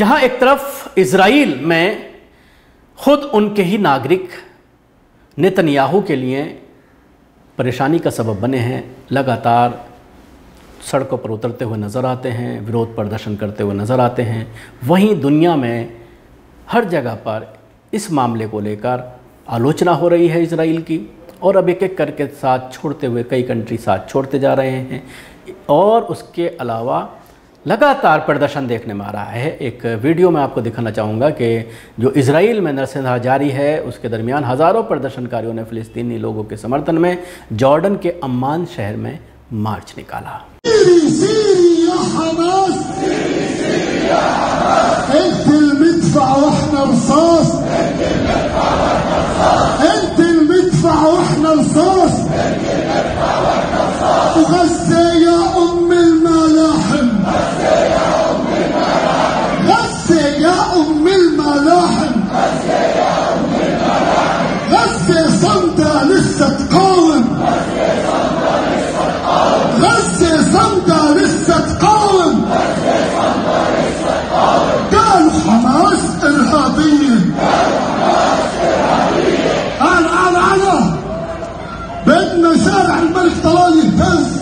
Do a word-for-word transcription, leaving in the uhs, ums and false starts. जहां एक तरफ इजराइल में खुद उनके ही नागरिक नेतन्याहू के लिए परेशानी का सबब बने हैं, लगातार सड़कों पर उतरते हुए नज़र आते हैं, विरोध प्रदर्शन करते हुए नज़र आते हैं। वहीं दुनिया में हर जगह पर इस मामले को लेकर आलोचना हो रही है इजराइल की, और अब एक एक करके साथ छोड़ते हुए कई कंट्री साथ छोड़ते जा रहे हैं। और उसके अलावा लगातार प्रदर्शन देखने में आ रहा है। एक वीडियो मैं आपको दिखाना चाहूँगा कि जो इजराइल में नरसंहार जारी है, उसके दरमियान हज़ारों प्रदर्शनकारियों ने फिलिस्तीनी लोगों के समर्थन में जॉर्डन के अम्मान शहर में मार्च निकाला। بدنا شارع الملك طلال الدز